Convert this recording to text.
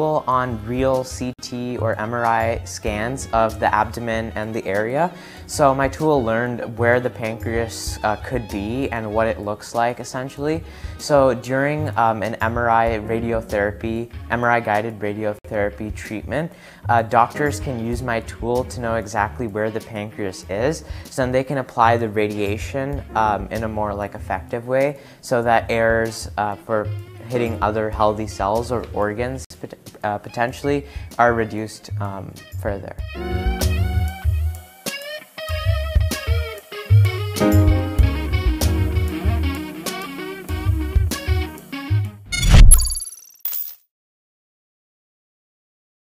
visual on real CT or MRI scans of the abdomen and the area. So my tool learned where the pancreas could be and what it looks like, essentially. So during an MRI-guided radiotherapy treatment, doctors can use my tool to know exactly where the pancreas is, so then they can apply the radiation in a more effective way, so that errors for hitting other healthy cells or organs potentially are reduced further.